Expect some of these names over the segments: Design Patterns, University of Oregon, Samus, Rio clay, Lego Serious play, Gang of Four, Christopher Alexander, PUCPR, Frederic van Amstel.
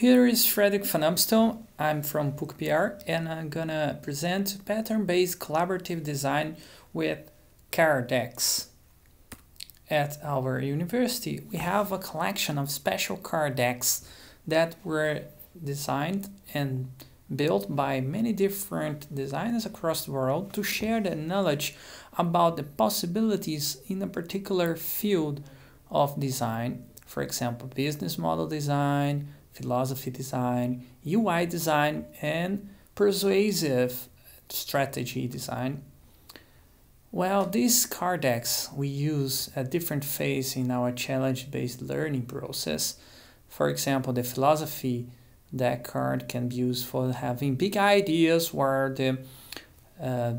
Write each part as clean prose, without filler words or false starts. Here is Frederic van Amstel. I'm from PUCPR and I'm gonna present pattern-based collaborative design with card decks. At our university, we have a collection of special card decks that were designed and built by many different designers across the world to share their knowledge about the possibilities in a particular field of design. For example, business model design, philosophy design, UI design, and persuasive strategy design. Well, these card decks we use at different phases in our challenge-based learning process. For example, the philosophy deck card can be used for having big ideas, where the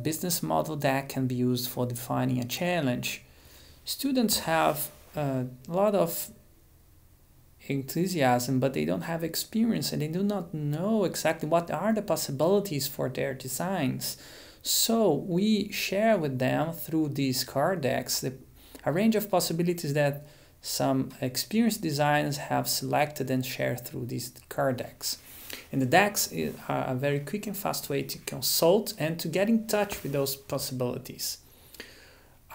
business model deck can be used for defining a challenge. Students have a lot of enthusiasm, but they don't have experience and they do not know exactly what are the possibilities for their designs. So we share with them through these card decks a range of possibilities that some experienced designers have selected and shared through these card decks. And the decks are a very quick and fast way to consult and to get in touch with those possibilities.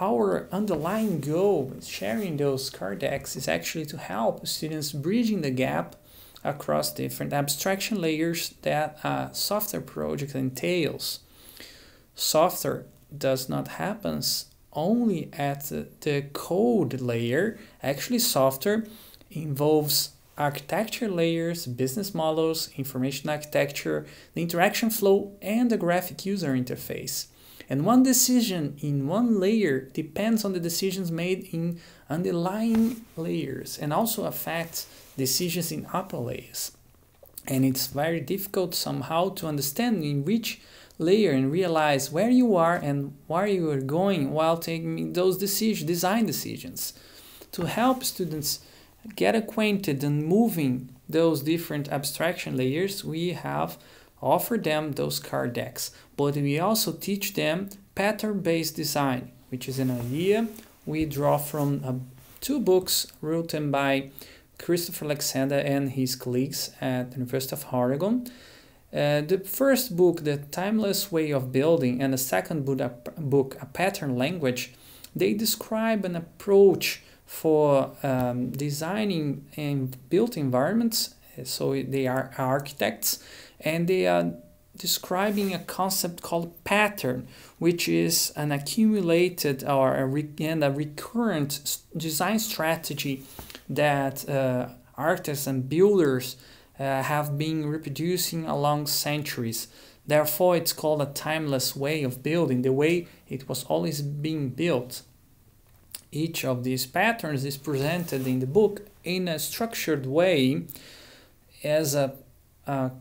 Our underlying goal with sharing those card decks is actually to help students bridging the gap across different abstraction layers that a software project entails. Software does not happen only at the code layer. Actually, software involves architecture layers, business models, information architecture, the interaction flow, and the graphic user interface. And one decision in one layer depends on the decisions made in underlying layers and also affects decisions in upper layers. And it's very difficult somehow to understand in which layer and realize where you are and where you are going while taking those design decisions. To help students get acquainted and moving those different abstraction layers, we have offer them those card decks, but we also teach them pattern-based design, which is an idea we draw from two books written by Christopher Alexander and his colleagues at the University of Oregon. The first book, The Timeless Way of Building, and the second book, A Pattern Language, they describe an approach for designing and built environments. So they are architects, and they are describing a concept called pattern, which is an accumulated or a recurrent design strategy that artists and builders have been reproducing along centuries. Therefore, it's called a timeless way of building, the way it was always being built. Each of these patterns is presented in the book in a structured way as a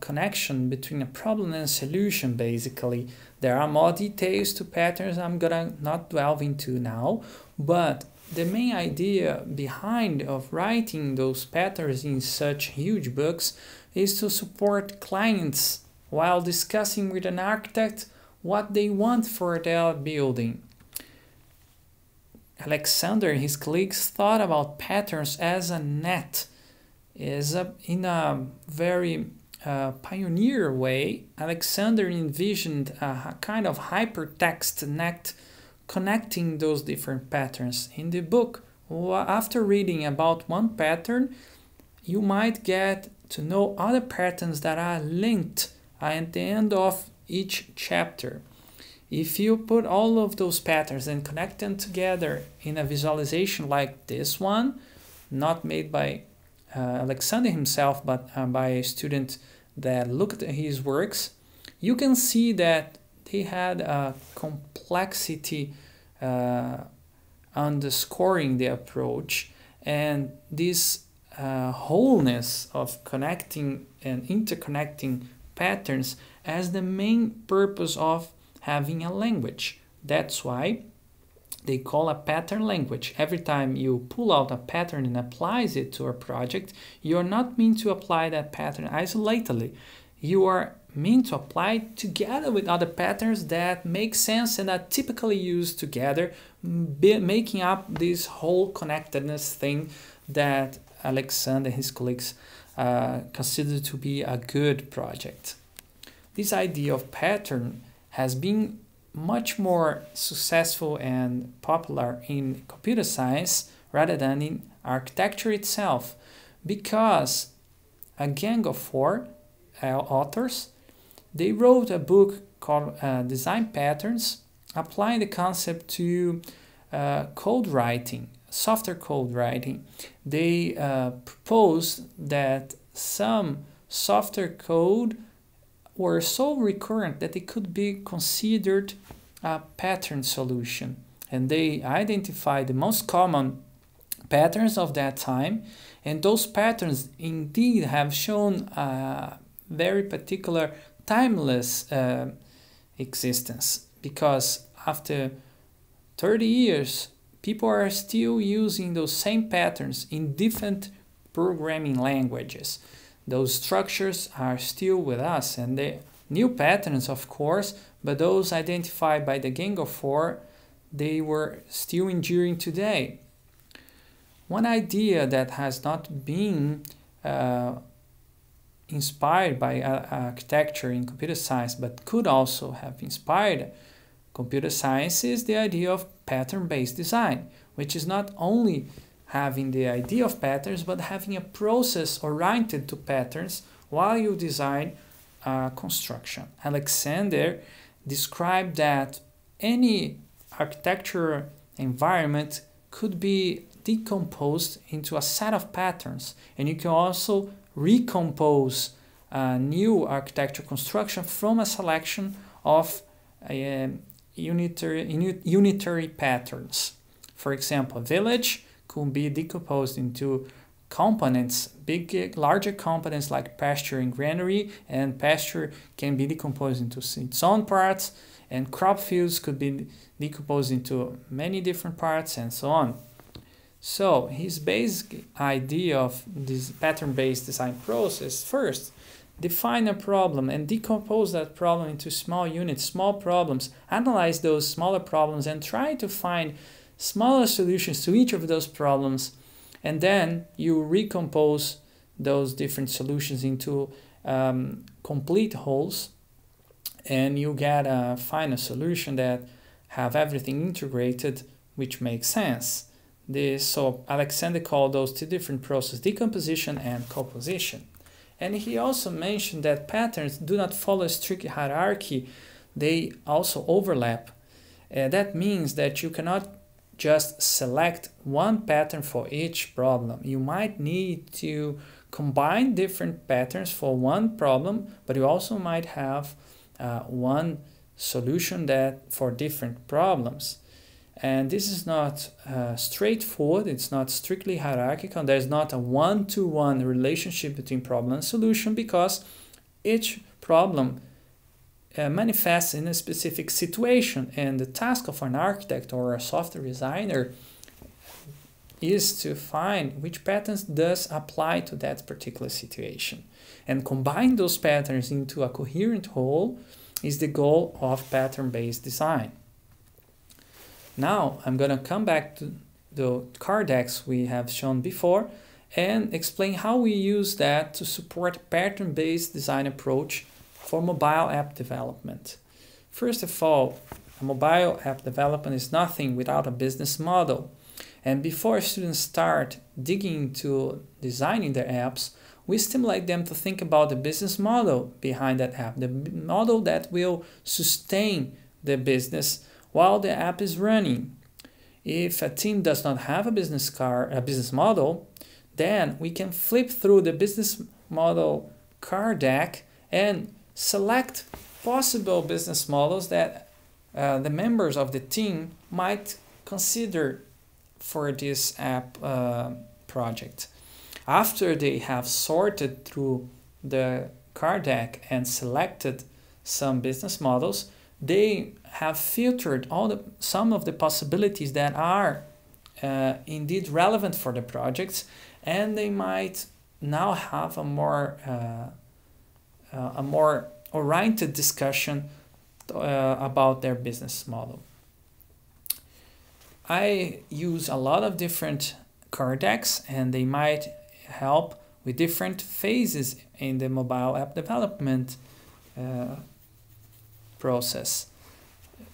connection between a problem and a solution, basically. There are more details to patterns I'm gonna not delve into now, but the main idea behind of writing those patterns in such huge books is to support clients while discussing with an architect what they want for their building. Alexander and his colleagues thought about patterns as a net. In a very pioneer way, Alexander envisioned a kind of hypertext net connecting those different patterns. In the book, after reading about one pattern, you might get to know other patterns that are linked at the end of each chapter. If you put all of those patterns and connect them together in a visualization like this one, not made by Alexander himself, but by a student that looked at his works, you can see that they had a complexity underscoring the approach, and this wholeness of connecting and interconnecting patterns as the main purpose of having a language. That's why they call a pattern language. Every time you pull out a pattern and applies it to a project, you're not meant to apply that pattern isolatedly. You are meant to apply it together with other patterns that make sense and are typically used together, making up this whole connectedness thing that Alexander and his colleagues considered to be a good project. This idea of pattern has been much more successful and popular in computer science rather than in architecture itself, because a gang of four authors, they wrote a book called Design Patterns, applying the concept to code writing, software code writing. They proposed that some software code were so recurrent that they could be considered a pattern solution. And they identified the most common patterns of that time. And those patterns indeed have shown a very particular timeless existence, because after 30 years, people are still using those same patterns in different programming languages. Those structures are still with us, and the new patterns, of course, but those identified by the Gang of Four, they were still enduring today. One idea that has not been inspired by architecture in computer science, but could also have inspired computer science, is the idea of pattern-based design, which is not only having the idea of patterns, but having a process oriented to patterns while you design a construction. Alexander described that any architecture environment could be decomposed into a set of patterns, and you can also recompose a new architecture construction from a selection of unitary patterns. For example, a village could be decomposed into components, larger components like pasture and granary, and pasture can be decomposed into its own parts, and crop fields could be decomposed into many different parts, and so on. So his basic idea of this pattern-based design process: first, define a problem and decompose that problem into small units, small problems, analyze those smaller problems and try to find smaller solutions to each of those problems, and then you recompose those different solutions into complete wholes, and you get a final solution that have everything integrated, which makes sense. So Alexander called those two different processes decomposition and composition. And he also mentioned that patterns do not follow a strict hierarchy, they also overlap. That means that you cannot just select one pattern for each problem. You might need to combine different patterns for one problem, but you also might have one solution that for different problems. And this is not straightforward, it's not strictly hierarchical, there's not a one-to-one relationship between problem and solution, because each problem manifests in a specific situation, and the task of an architect or a software designer is to find which patterns does apply to that particular situation. And combine those patterns into a coherent whole is the goal of pattern-based design. Now I'm going to come back to the card decks we have shown before and explain how we use that to support pattern-based design approach for mobile app development. First of all, a mobile app development is nothing without a business model. And before students start digging into designing their apps, we stimulate them to think about the business model behind that app, the model that will sustain the business while the app is running. If a team does not have a business model, then we can flip through the business model card deck and select possible business models that the members of the team might consider for this app project. After they have sorted through the card deck and selected some business models, they have filtered some of the possibilities that are indeed relevant for the projects, and they might now have a more oriented discussion about their business model. I use a lot of different card decks, and they might help with different phases in the mobile app development process.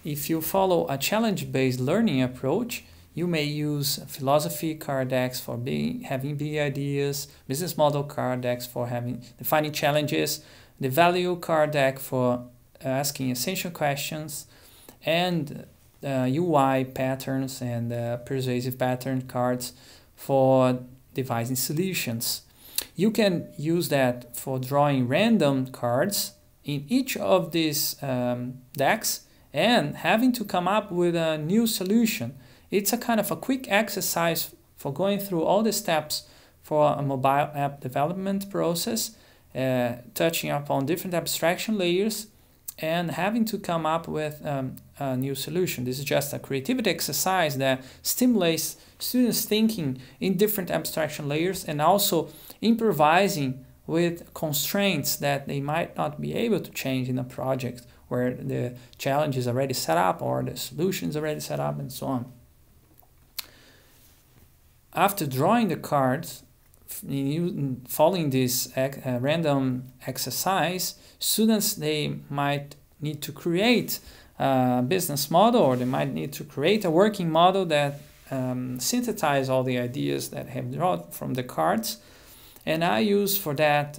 If you follow a challenge-based learning approach, you may use philosophy card decks for having big ideas, business model card decks for defining challenges, the value card deck for asking essential questions, and UI patterns and persuasive pattern cards for devising solutions. You can use that for drawing random cards in each of these decks and having to come up with a new solution. It's a kind of a quick exercise for going through all the steps for a mobile app development process, touching upon different abstraction layers and having to come up with a new solution. This is just a creativity exercise that stimulates students thinking in different abstraction layers and also improvising with constraints that they might not be able to change in a project where the challenge is already set up or the solution is already set up and so on. After drawing the cards, following this random exercise, students, they might need to create a business model, or they might need to create a working model that synthesize all the ideas that have drawn from the cards. And I use for that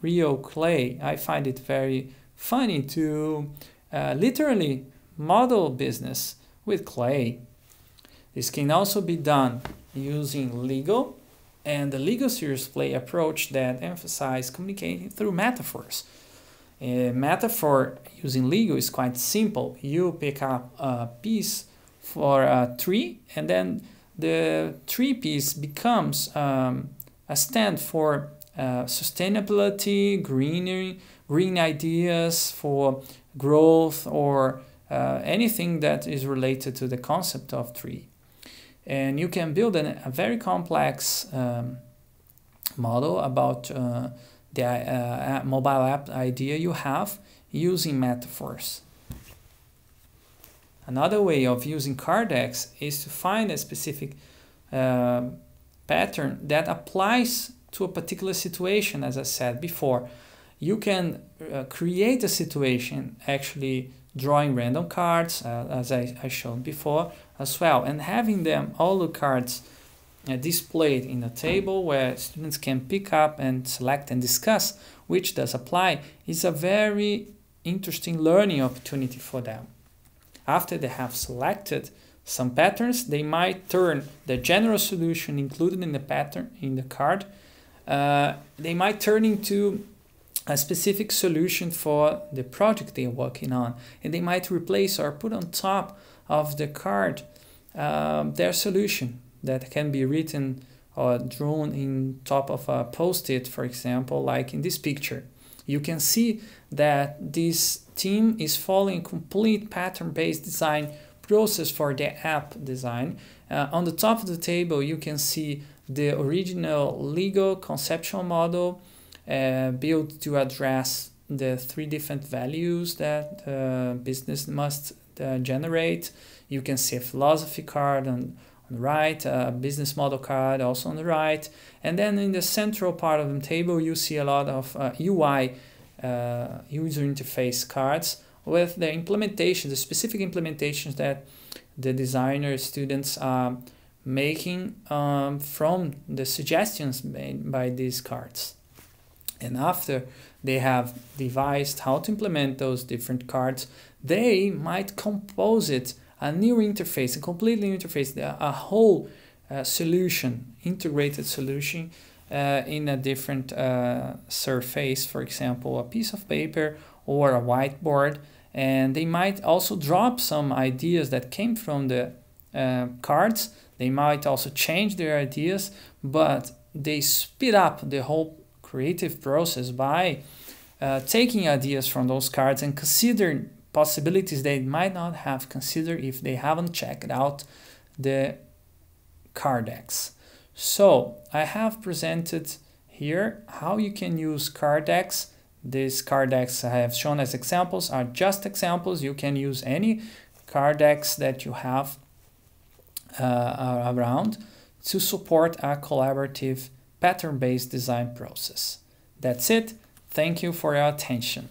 Rio clay. I find it very funny to literally model business with clay. This can also be done using Lego and the Lego Serious Play approach that emphasizes communicating through metaphors. A metaphor using Lego is quite simple. You pick up a piece for a tree, and then the tree piece becomes a stand for sustainability, greenery, green ideas, for growth, or anything that is related to the concept of tree. And you can build a very complex model about the mobile app idea you have using metaphors. Another way of using card decks is to find a specific pattern that applies to a particular situation, as I said before. You can create a situation actually drawing random cards, as I showed before as well, and having them, all the cards displayed in a table where students can pick up and select and discuss which does apply, is a very interesting learning opportunity for them. After they have selected some patterns, they might turn the general solution included in the pattern in the card, they might turn into a specific solution for the project they are working on, and they might replace or put on top of the card their solution that can be written or drawn in top of a post-it, for example, like in this picture. You can see that this team is following a complete pattern-based design process for the app design. On the top of the table, you can see the original Lego conceptual model, built to address the three different values that business must generate. You can see a philosophy card on the right, a business model card also on the right. And then in the central part of the table, you see a lot of UI, user interface cards with the implementation, the specific implementations that the designer students are making from the suggestions made by these cards. And after they have devised how to implement those different cards, they might compose it a new interface, a completely new interface, a whole solution, integrated solution in a different surface, for example, a piece of paper or a whiteboard. And they might also drop some ideas that came from the cards. They might also change their ideas, but they speed up the whole creative process by taking ideas from those cards and considering possibilities they might not have considered if they haven't checked out the card decks. So I have presented here how you can use card decks. These card decks I have shown as examples are just examples. You can use any card decks that you have around to support a collaborative pattern-based design process. That's it. Thank you for your attention.